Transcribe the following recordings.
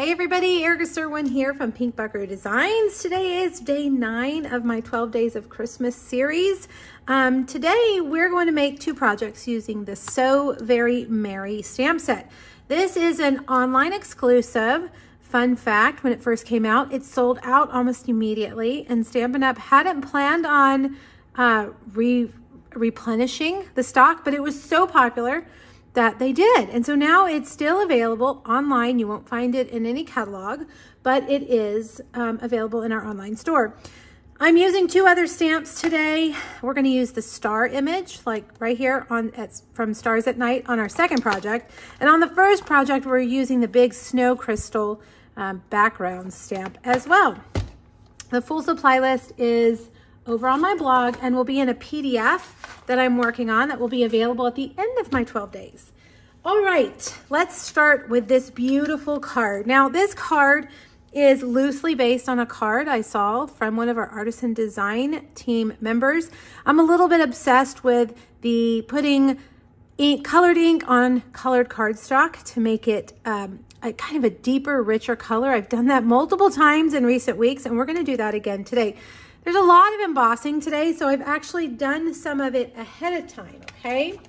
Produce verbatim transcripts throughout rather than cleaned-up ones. Hey everybody, Erica Sirwin here from Pink Buckaroo Designs. Today is day nine of my twelve Days of Christmas series. Um, today we're going to make two projects using the So Very Merry stamp set. This is an online exclusive. Fun fact, when it first came out, it sold out almost immediately, and Stampin' Up! Hadn't planned on uh, re replenishing the stock, but it was so popular that they did. And so now it's still available online. You won't find it in any catalog, but it is um, available in our online store. I'm using two other stamps today. We're going to use the star image, like right here on at, from Stars at Night, on our second project. And on the first project, we're using the big Snow Crystal um, background stamp as well. The full supply list is over on my blog and will be in a P D F that I'm working on that will be available at the end of my twelve days. All right, let's start with this beautiful card. Now, this card is loosely based on a card I saw from one of our artisan design team members. I'm a little bit obsessed with the putting ink, colored ink on colored cardstock to make it um, a kind of a deeper, richer color. I've done that multiple times in recent weeks, and we're gonna do that again today. There's a lot of embossing today, so I've actually done some of it ahead of time, okay?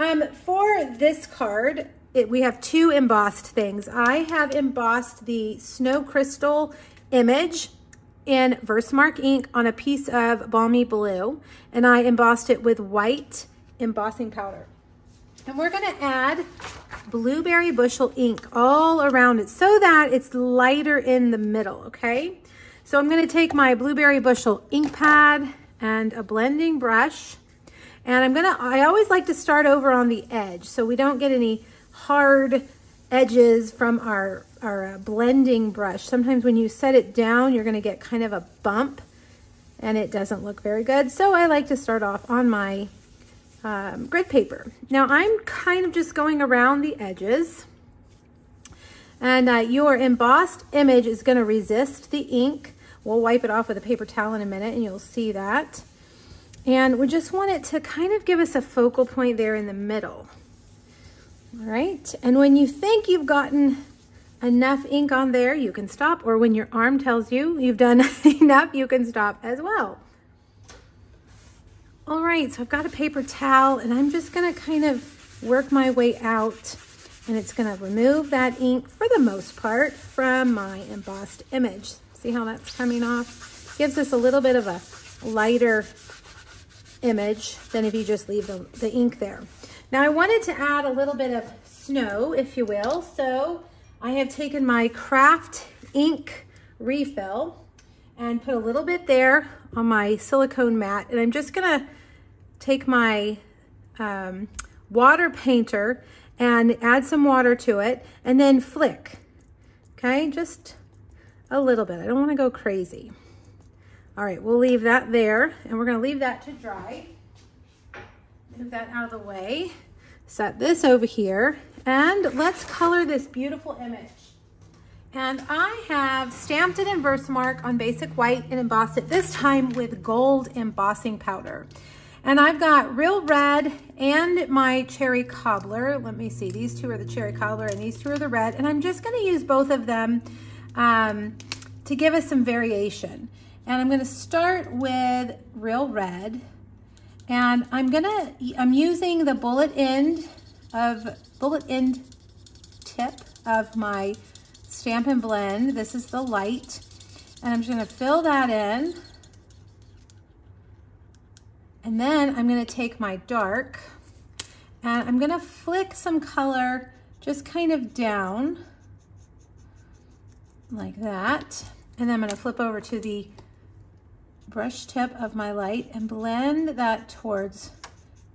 Um, for this card, it, we have two embossed things. I have embossed the Snow Crystal image in Versamark ink on a piece of balmy blue, and I embossed it with white embossing powder. And we're gonna add blueberry bushel ink all around it so that it's lighter in the middle, okay? So I'm gonna take my blueberry bushel ink pad and a blending brush. And I'm gonna, I always like to start over on the edge so we don't get any hard edges from our, our uh, blending brush. Sometimes when you set it down, you're gonna get kind of a bump and it doesn't look very good. So I like to start off on my um, grid paper. Now I'm kind of just going around the edges. And uh, your embossed image is gonna resist the ink. We'll wipe it off with a paper towel in a minute and you'll see that. And we just want it to kind of give us a focal point there in the middle. All right, and when you think you've gotten enough ink on there, you can stop, or when your arm tells you you've done enough, you can stop as well. All right, so I've got a paper towel and I'm just gonna kind of work my way out, and it's gonna remove that ink for the most part from my embossed image. See how that's coming off? Gives us a little bit of a lighter image than if you just leave the, the ink there. Now I wanted to add a little bit of snow, if you will, so I have taken my craft ink refill and put a little bit there on my silicone mat, and I'm just gonna take my um, water painter and add some water to it and then flick, okay? Just a little bit. I don't wanna go crazy. All right, we'll leave that there and we're gonna leave that to dry. Move that out of the way. Set this over here and let's color this beautiful image. And I have stamped it in Versamark on basic white and embossed it this time with gold embossing powder. And I've got real red and my cherry cobbler. Let me see, these two are the cherry cobbler and these two are the red. And I'm just gonna use both of them um, to give us some variation. And I'm gonna start with real red. And I'm gonna, I'm using the bullet end of, bullet end tip of my Stampin' Blend. This is the light. And I'm just gonna fill that in. And then I'm gonna take my dark and I'm gonna flick some color just kind of down like that. And then I'm gonna flip over to the brush tip of my light and blend that towards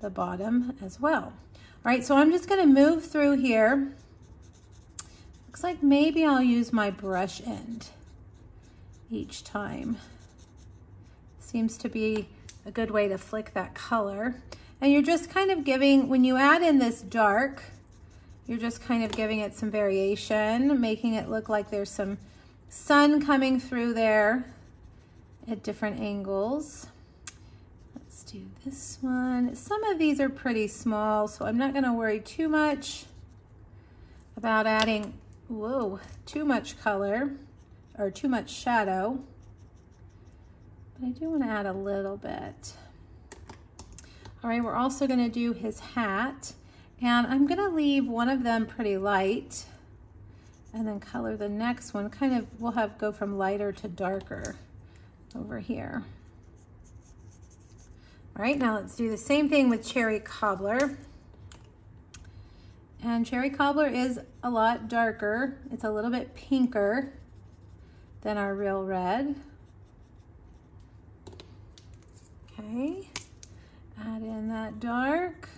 the bottom as well. All right, so I'm just gonna move through here. Looks like maybe I'll use my brush end each time. Seems to be a good way to flick that color. And you're just kind of giving, when you add in this dark, you're just kind of giving it some variation, making it look like there's some sun coming through there at different angles. Let's do this one. Some of these are pretty small, so I'm not gonna worry too much about adding Whoa, too much color or too much shadow. But I do want to add a little bit. All right, we're also going to do his hat. And I'm going to leave one of them pretty light and then color the next one. Kind of, we'll have go from lighter to darker over here. All right, now let's do the same thing with Cherry Cobbler. And Cherry Cobbler is a lot darker. It's a little bit pinker than our real red. Okay, add in that dark.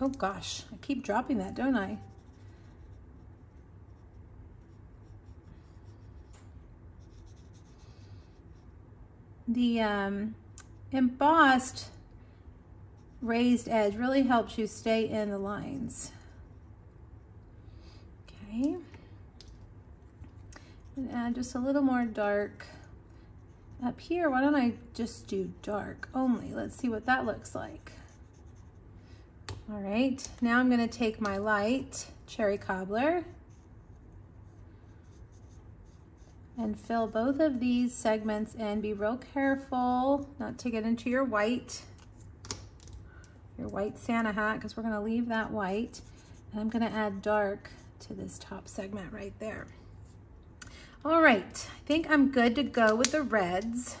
Oh gosh, I keep dropping that, don't I? The um, embossed raised edge really helps you stay in the lines. Okay, and add just a little more dark up here. Why don't I just do dark only? Let's see what that looks like. All right, now I'm going to take my light Cherry Cobbler and fill both of these segments in. Be real careful not to get into your white, your white Santa hat, because we're going to leave that white. And I'm going to add dark to this top segment right there. All right, I think I'm good to go with the reds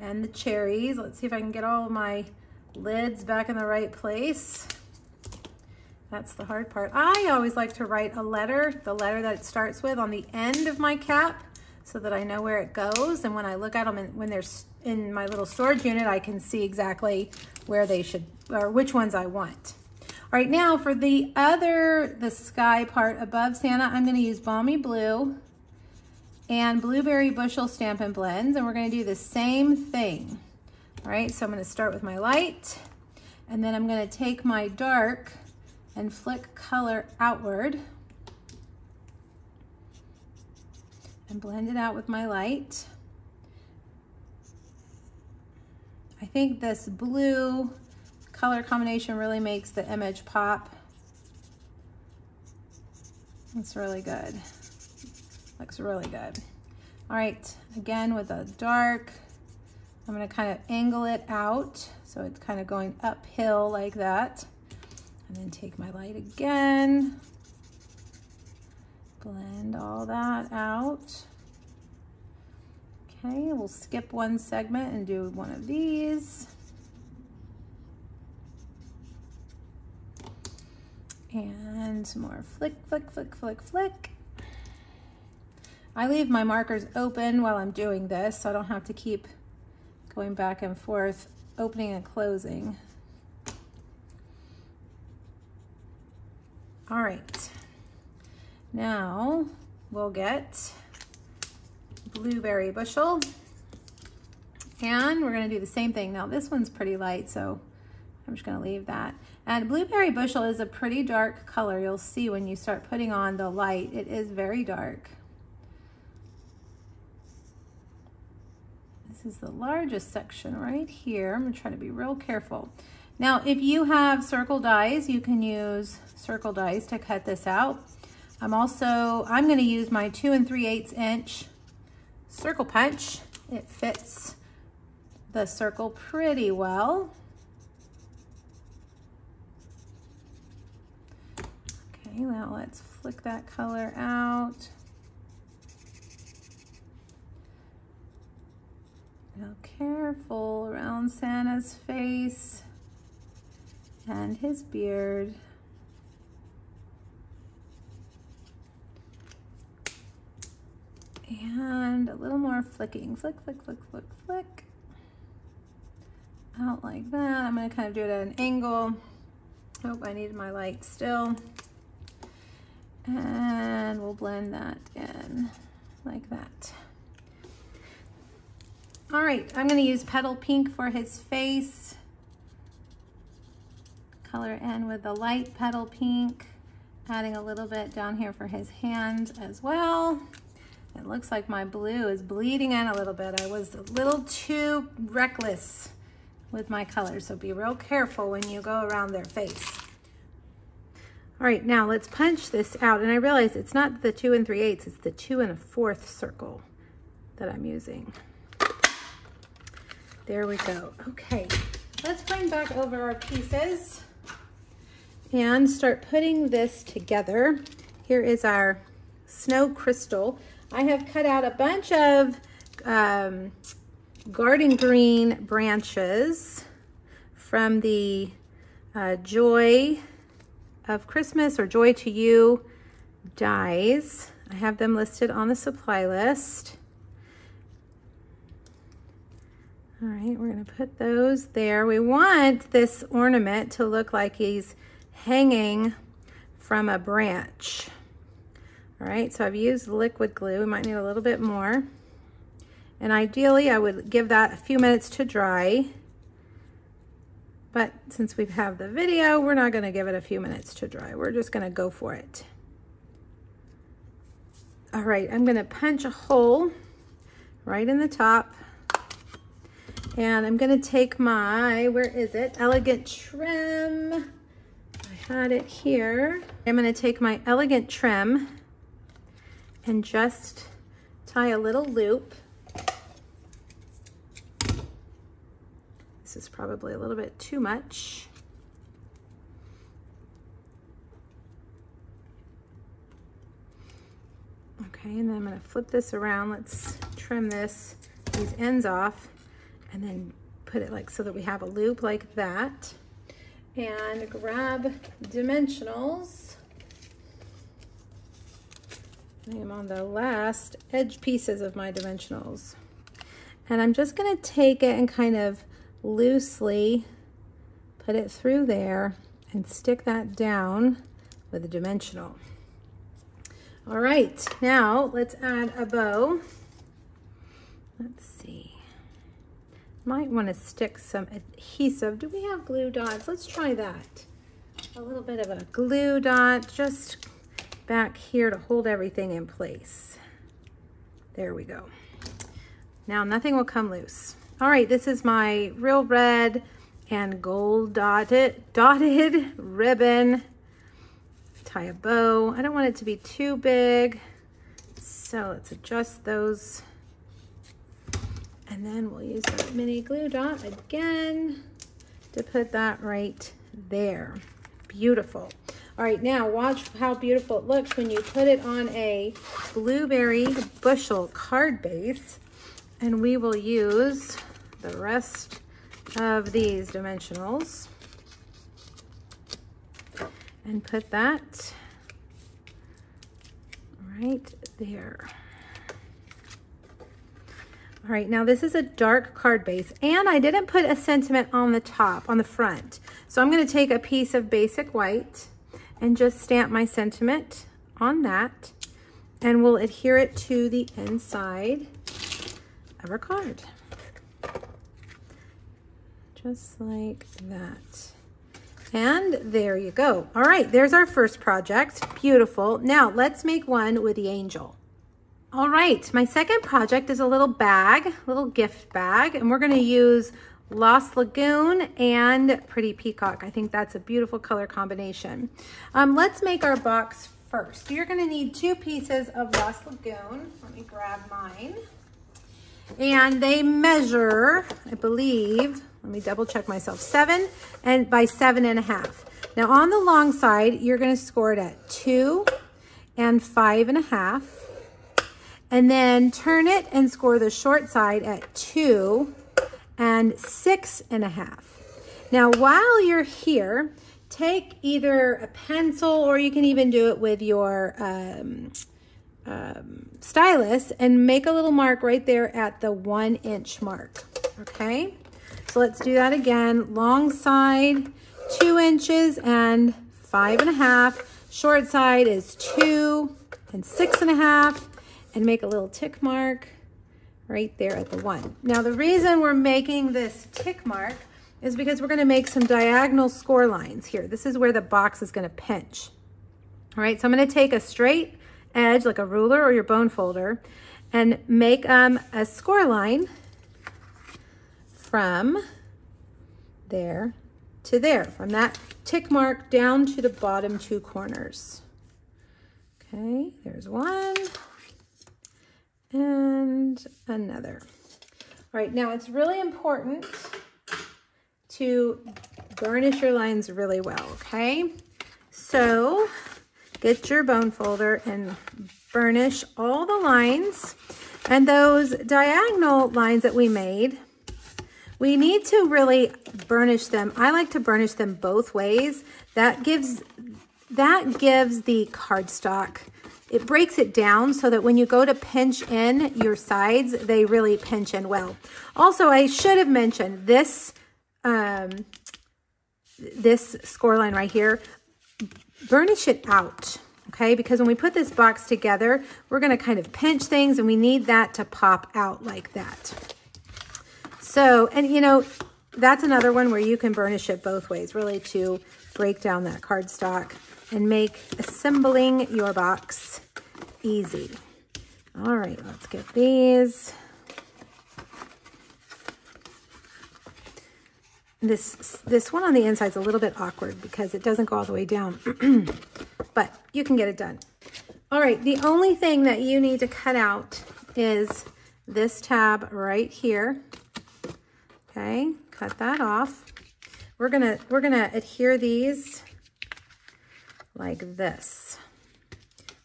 and the cherries. Let's see if I can get all of my lids back in the right place. That's the hard part. I always like to write a letter, the letter that it starts with, on the end of my cap so that I know where it goes. And when I look at them, in, when they're in my little storage unit, I can see exactly where they should, or which ones I want. All right, now for the other, the sky part above Santa, I'm gonna use Balmy Blue and Blueberry Bushel Stampin' Blends, and we're gonna do the same thing. All right, so I'm gonna start with my light, and then I'm gonna take my dark and flick color outward and blend it out with my light. I think this blue color combination really makes the image pop. It's really good. Looks really good. All right, again with a dark, I'm gonna kind of angle it out so it's kind of going uphill like that. And then take my light again, blend all that out. Okay, we'll skip one segment and do one of these. And some more flick, flick, flick, flick, flick. I leave my markers open while I'm doing this so I don't have to keep going back and forth, opening and closing. All right, now we'll get Blueberry Bushel and we're gonna do the same thing. Now this one's pretty light, so I'm just gonna leave that. And Blueberry Bushel is a pretty dark color. You'll see when you start putting on the light, it is very dark. This is the largest section right here. I'm gonna try to be real careful. Now, if you have circle dies, you can use circle dies to cut this out. I'm also, I'm gonna use my two and three eighths inch circle punch. It fits the circle pretty well. Okay, now let's flick that color out. Now careful around Santa's face and his beard. And a little more flicking. Flick, flick, flick, flick, flick. Out like that. I'm gonna kind of do it at an angle. Oh, I needed my light still. And we'll blend that in like that. All right, I'm gonna use Petal Pink for his face. Color in with the light Petal Pink, adding a little bit down here for his hand as well. It looks like my blue is bleeding in a little bit. I was a little too reckless with my color, so be real careful when you go around their face. All right, now let's punch this out. And I realize it's not the two and three eighths, it's the two and a fourth circle that I'm using. There we go. Okay, let's bring back over our pieces and start putting this together. Here is our Snow Crystal. I have cut out a bunch of um, garden green branches from the uh, Joy of Christmas or Joy to You dies. I have them listed on the supply list. All right, we're gonna put those there. We want this ornament to look like he's hanging from a branch. All right, so I've used liquid glue. We might need a little bit more. And ideally, I would give that a few minutes to dry. But since we have the video, we're not gonna give it a few minutes to dry. We're just gonna go for it. All right, I'm gonna punch a hole right in the top. And I'm gonna take my, where is it? Elegant Trim. I had it here. I'm gonna take my Elegant Trim and just tie a little loop. This is probably a little bit too much. Okay, and then I'm gonna flip this around. Let's trim this, these ends off, and then put it like so that we have a loop like that. And grab dimensionals. I am on the last edge pieces of my dimensionals. And I'm just gonna take it and kind of loosely put it through there and stick that down with a dimensional. All right, now let's add a bow. Let's see, might want to stick some adhesive. Do we have glue dots? Let's try that. A little bit of a glue dot just back here to hold everything in place. There we go. Now nothing will come loose. All right, this is my real red and gold dotted, dotted ribbon. Tie a bow. I don't want it to be too big, so let's adjust those. And then we'll use that mini glue dot again to put that right there. Beautiful. All right, now watch how beautiful it looks when you put it on a blueberry bushel card base. And we will use the rest of these dimensionals and put that right there. All right, now this is a dark card base, and I didn't put a sentiment on the top, on the front. So I'm gonna take a piece of basic white and just stamp my sentiment on that, and we'll adhere it to the inside of our card. Just like that. And there you go. All right, there's our first project. Beautiful. Now let's make one with the angel. All right, my second project is a little bag, little gift bag, and we're gonna use Lost Lagoon and Pretty Peacock. I think that's a beautiful color combination. Um, let's make our box first. You're gonna need two pieces of Lost Lagoon. Let me grab mine. And they measure, I believe, let me double check myself, seven and by seven and a half. Now on the long side, you're gonna score it at two and five and a half, and then turn it and score the short side at two and six and a half. Now while you're here, take either a pencil, or you can even do it with your um, Um, stylus, and make a little mark right there at the one inch mark. Okay, so let's do that again. Long side, two inches and five and a half. Short side is two and six and a half, and make a little tick mark right there at the one. Now the reason we're making this tick mark is because we're going to make some diagonal score lines here. This is where the box is going to pinch. All right, so I'm going to take a straight edge like a ruler or your bone folder and make um, a score line from there to there, from that tick mark down to the bottom two corners. Okay, there's one and another. All right, now it's really important to garnish your lines really well, okay? So get your bone folder and burnish all the lines. And those diagonal lines that we made, we need to really burnish them. I like to burnish them both ways. That gives, that gives the cardstock, it breaks it down so that when you go to pinch in your sides, they really pinch in well. Also, I should have mentioned this, um, this score line right here, burnish it out. Okay, because when we put this box together, we're gonna kind of pinch things and we need that to pop out like that. So, and you know, that's another one where you can burnish it both ways, really to break down that cardstock and make assembling your box easy. All right, let's get these. This, this one on the inside is a little bit awkward because it doesn't go all the way down. But you can get it done. All right, the only thing that you need to cut out is this tab right here. Okay, cut that off. We're gonna, we're gonna adhere these like this.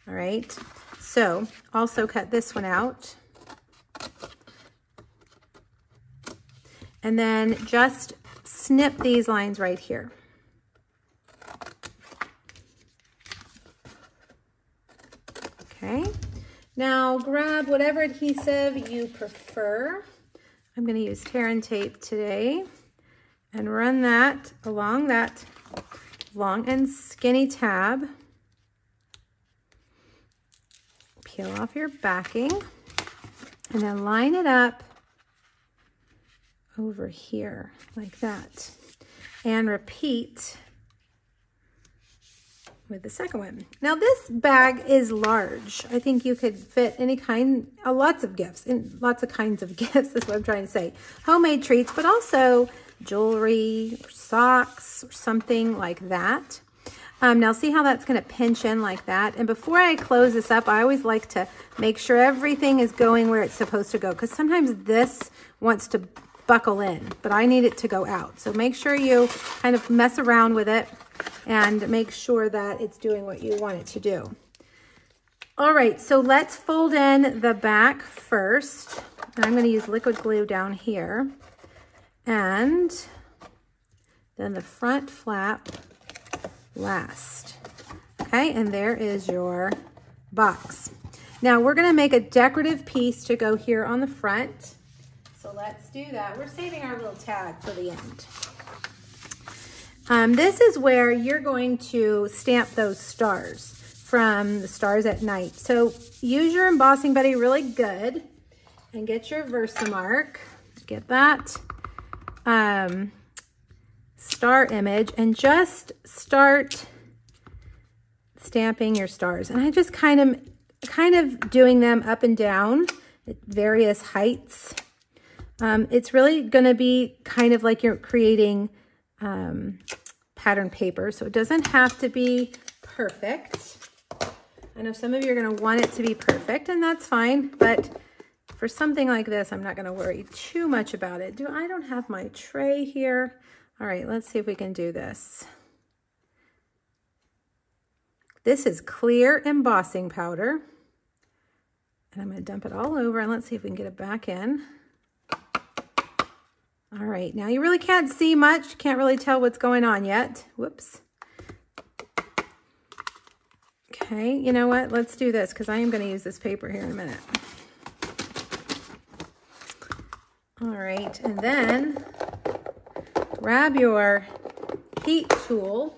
All right, so also cut this one out. And then just snip these lines right here. Okay, now grab whatever adhesive you prefer. I'm going to use tear and tape today and run that along that long and skinny tab. Peel off your backing and then line it up over here like that and repeat with the second one. Now this bag is large. I think you could fit any kind, uh, lots of gifts, and lots of kinds of gifts is what I'm trying to say. Homemade treats, but also jewelry, or socks, or something like that. Um, now see how that's gonna pinch in like that. And before I close this up, I always like to make sure everything is going where it's supposed to go, because sometimes this wants to buckle in, but I need it to go out. So make sure you kind of mess around with it and make sure that it's doing what you want it to do. All right, so let's fold in the back first. I'm going to use liquid glue down here. And then the front flap last. Okay, and there is your box. Now we're going to make a decorative piece to go here on the front. So let's do that. We're saving our little tag for the end. Um, this is where you're going to stamp those stars from the Stars at Night. So use your embossing buddy really good and get your Versamark. Get that um, star image and just start stamping your stars. And I just kind of, kind of doing them up and down at various heights. Um, it's really going to be kind of like you're creating um, pattern paper. So it doesn't have to be perfect. I know some of you are going to want it to be perfect and that's fine, but for something like this, I'm not going to worry too much about it. Do I don't have my tray here. All right, let's see if we can do this. This is clear embossing powder and I'm going to dump it all over and let's see if we can get it back in. All right, now you really can't see much. Can't really tell what's going on yet. Whoops. Okay, you know what? Let's do this because I am going to use this paper here in a minute. All right, and then grab your heat tool.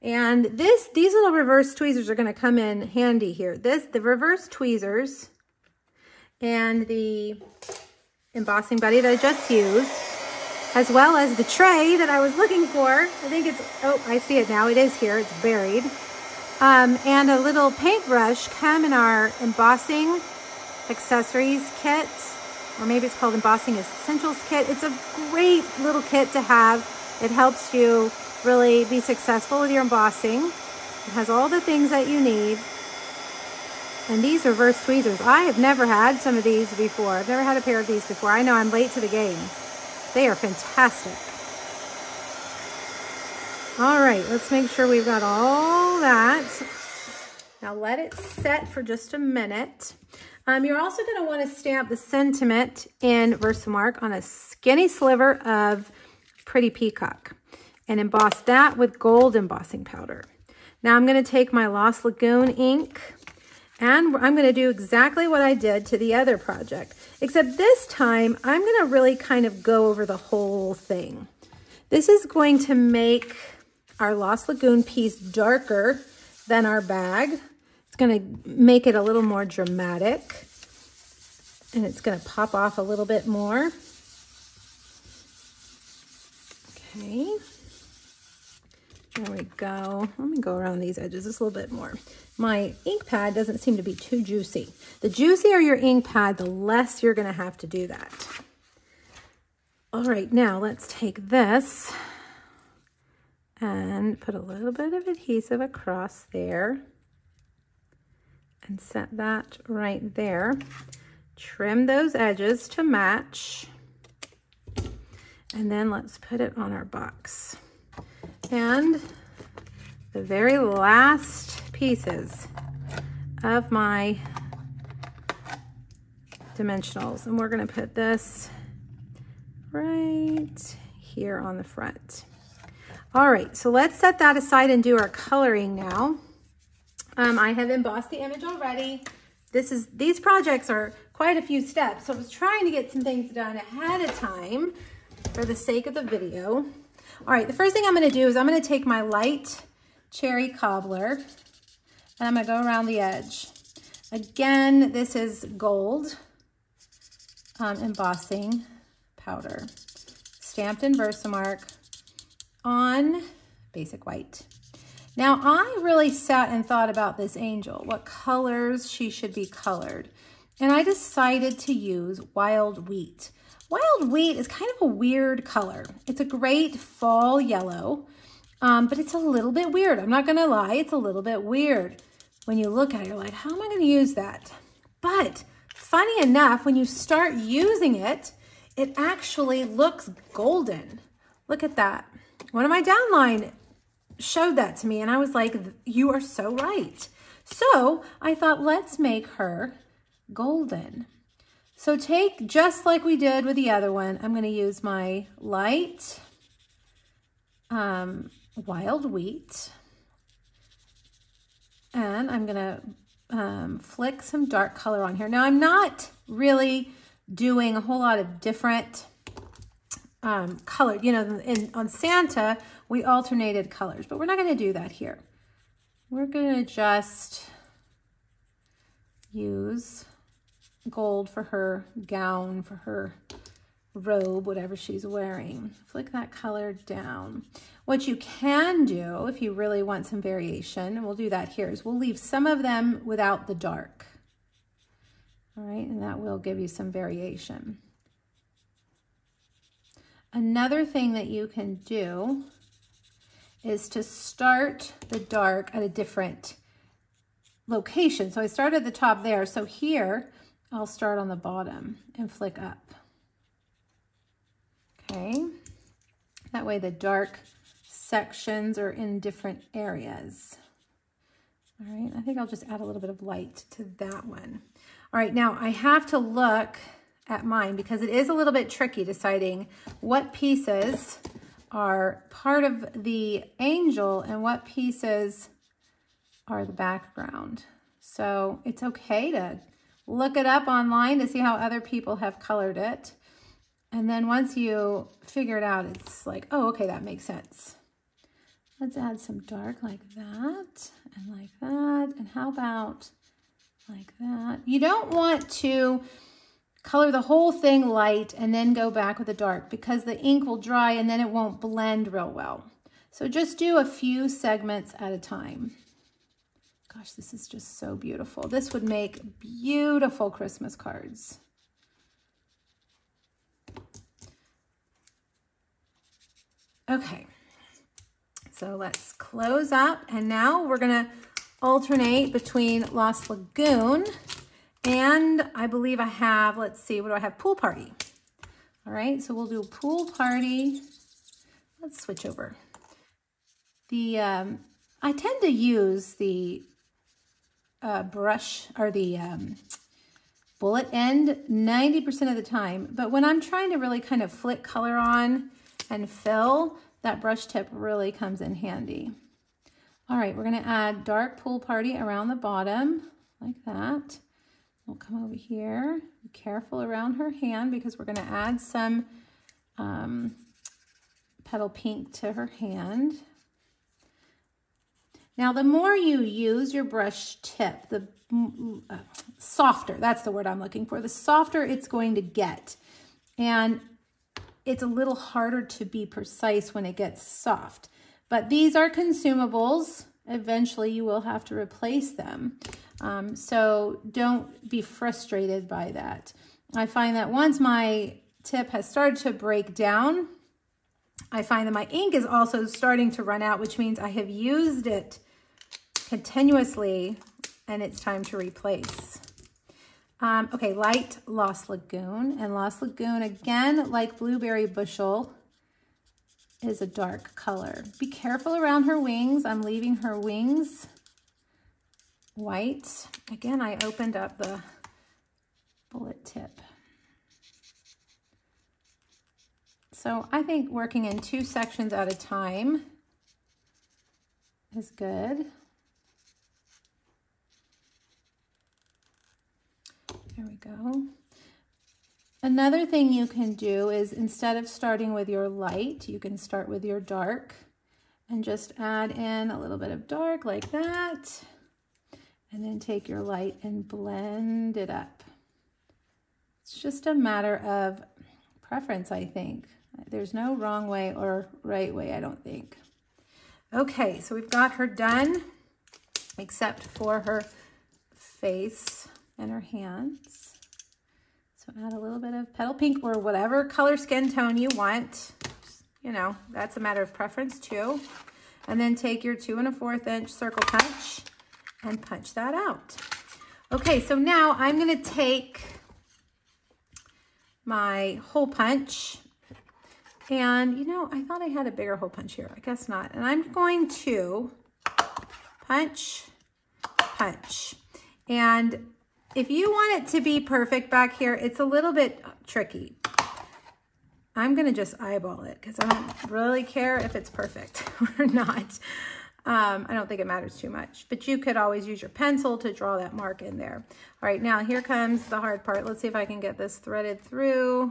And this, these little reverse tweezers are going to come in handy here. This, the reverse tweezers and the embossing buddy that I just used, as well as the tray that I was looking for. I think it's, oh, I see it now. It is here, it's buried. Um, and a little paintbrush come in our embossing accessories kit, or maybe it's called embossing essentials kit. It's a great little kit to have It helps you really be successful with your embossing. It has all the things that you need. And these reverse tweezers. I have never had some of these before. I've never had a pair of these before. I know I'm late to the game. They are fantastic. All right, let's make sure we've got all that. Now let it set for just a minute. Um, you're also gonna wanna stamp the sentiment in Versamark on a skinny sliver of Pretty Peacock and emboss that with gold embossing powder. Now I'm gonna take my Lost Lagoon ink and I'm gonna do exactly what I did to the other project, except this time I'm gonna really kind of go over the whole thing. This is going to make our Lost Lagoon piece darker than our bag. It's gonna make it a little more dramatic and it's gonna pop off a little bit more. Okay, there we go. Let me go around these edges just a little bit more. My ink pad doesn't seem to be too juicy. The juicier your ink pad, the less you're gonna have to do that. All right, now let's take this and put a little bit of adhesive across there and set that right there. Trim those edges to match. And then let's put it on our box. And the very last pieces of my dimensionals. And we're gonna put this right here on the front. All right, so let's set that aside and do our coloring now. Um, I have embossed the image already. This is, these projects are quite a few steps, so I was trying to get some things done ahead of time for the sake of the video. All right, the first thing I'm gonna do is I'm gonna take my light cherry cobbler and I'm gonna go around the edge. Again, this is gold um, embossing powder, stamped in Versamark, on basic white. Now I really sat and thought about this angel, what colors she should be colored. And I decided to use wild wheat. Wild wheat is kind of a weird color. It's a great fall yellow, um, but it's a little bit weird. I'm not gonna lie, it's a little bit weird. When you look at it, you're like, how am I gonna use that? But funny enough, when you start using it, it actually looks golden. Look at that. One of my downline showed that to me and I was like, you are so right. So I thought, let's make her golden. So take, just like we did with the other one, I'm gonna use my light um, wild wheat and I'm gonna um, flick some dark color on here. Now I'm not really doing a whole lot of different Um, color, you know, in, on Santa, we alternated colors, but we're not gonna do that here. We're gonna just use gold for her gown, for her robe, whatever she's wearing. Flick that color down. What you can do, if you really want some variation, and we'll do that here, is we'll leave some of them without the dark. All right, and that will give you some variation. Another thing that you can do is to start the dark at a different location. So I started at the top there. So here, I'll start on the bottom and flick up. Okay. That way the dark sections are in different areas. All right. I think I'll just add a little bit of light to that one. All right. Now I have to look at mine because it is a little bit tricky deciding what pieces are part of the angel and what pieces are the background. So it's okay to look it up online to see how other people have colored it. And then once you figure it out, it's like, oh, okay, that makes sense. Let's add some dark like that and like that. And how about like that? You don't want to color the whole thing light and then go back with the dark because the ink will dry and then it won't blend real well. So just do a few segments at a time. Gosh, this is just so beautiful. This would make beautiful Christmas cards. Okay, so let's close up, and now we're gonna alternate between Lost Lagoon and I believe I have, let's see, what do I have? Pool Party. All right, so we'll do Pool Party. Let's switch over. The um, I tend to use the uh, brush or the um, bullet end ninety percent of the time, but when I'm trying to really kind of flick color on and fill, that brush tip really comes in handy. All right, we're gonna add Dark Pool Party around the bottom, like that. We'll come over here, be careful around her hand because we're gonna add some um, petal pink to her hand. Now, the more you use your brush tip, the uh, softer, that's the word I'm looking for, the softer it's going to get. And it's a little harder to be precise when it gets soft, but these are consumables. Eventually you will have to replace them. Um, so don't be frustrated by that. I find that once my tip has started to break down, I find that my ink is also starting to run out, which means I have used it continuously and it's time to replace. Um, okay, light Lost Lagoon, and Lost Lagoon, again, like Blueberry Bushel, is a dark color. Be careful around her wings. I'm leaving her wings white. Again, I opened up the bullet tip. So I think working in two sections at a time is good. There we go. Another thing you can do is, instead of starting with your light, you can start with your dark and just add in a little bit of dark like that, and then take your light and blend it up. It's just a matter of preference, I think. There's no wrong way or right way, I don't think. Okay, so we've got her done, except for her face and her hands. So add a little bit of petal pink or whatever color skin tone you want. You know, that's a matter of preference too. And then take your two and a fourth inch circle punch and punch that out. Okay, so now I'm gonna take my hole punch, and you know, I thought I had a bigger hole punch here, I guess not. And I'm going to punch, punch. And if you want it to be perfect back here, it's a little bit tricky. I'm gonna just eyeball it because I don't really care if it's perfect or not. Um, I don't think it matters too much, but you could always use your pencil to draw that mark in there. All right, now here comes the hard part. Let's see if I can get this threaded through.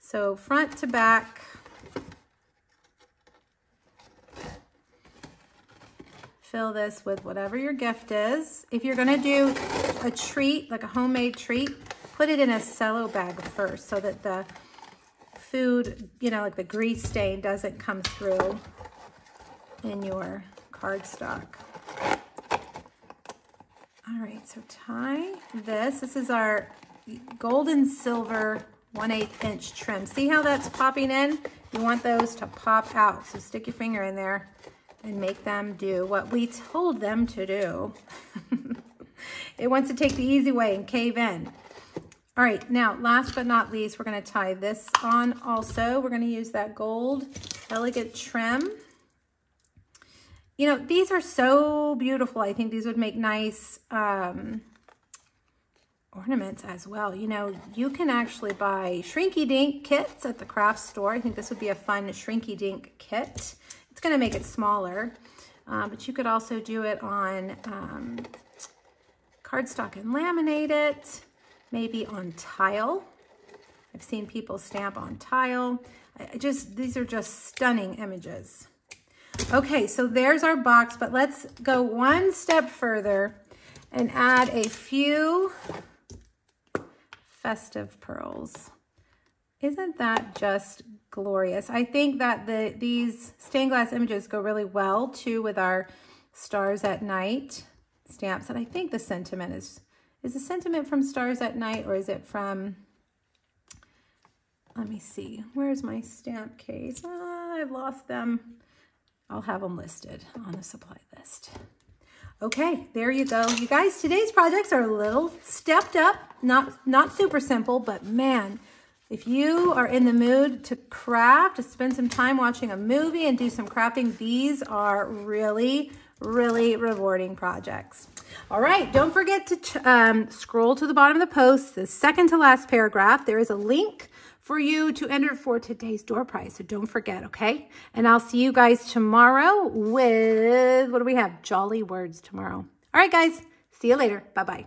So front to back. Fill this with whatever your gift is. If you're gonna do a treat, like a homemade treat, put it in a cello bag first so that the food, you know, like the grease stain doesn't come through in your cardstock. All right, so tie this. This is our gold and silver one eighth inch trim. See how that's popping in? You want those to pop out. So stick your finger in there and make them do what we told them to do. It wants to take the easy way and cave in. All right, now last but not least, we're gonna tie this on also. We're gonna use that gold elegant trim. You know, these are so beautiful. I think these would make nice um, ornaments as well. You know, you can actually buy Shrinky Dink kits at the craft store. I think this would be a fun Shrinky Dink kit. It's gonna make it smaller, um, but you could also do it on um, cardstock and laminate it, maybe on tile. I've seen people stamp on tile. I just, these are just stunning images. Okay, so there's our box, but let's go one step further and add a few festive pearls. Isn't that just glorious? I think that the these stained glass images go really well too with our Stars at Night stamps. And I think the sentiment is, is the sentiment from Stars at Night, or is it from, let me see, where's my stamp case? Uh, I've lost them, I'll have them listed on the supply list. Okay, there you go. You guys, today's projects are a little stepped up, not, not super simple, but man, if you are in the mood to craft, to spend some time watching a movie and do some crafting, these are really, really rewarding projects. All right, don't forget to um, scroll to the bottom of the post, the second to last paragraph. There is a link for you to enter for today's door prize, so don't forget, okay? And I'll see you guys tomorrow with, what do we have? Jolly words tomorrow. All right, guys, see you later. Bye-bye.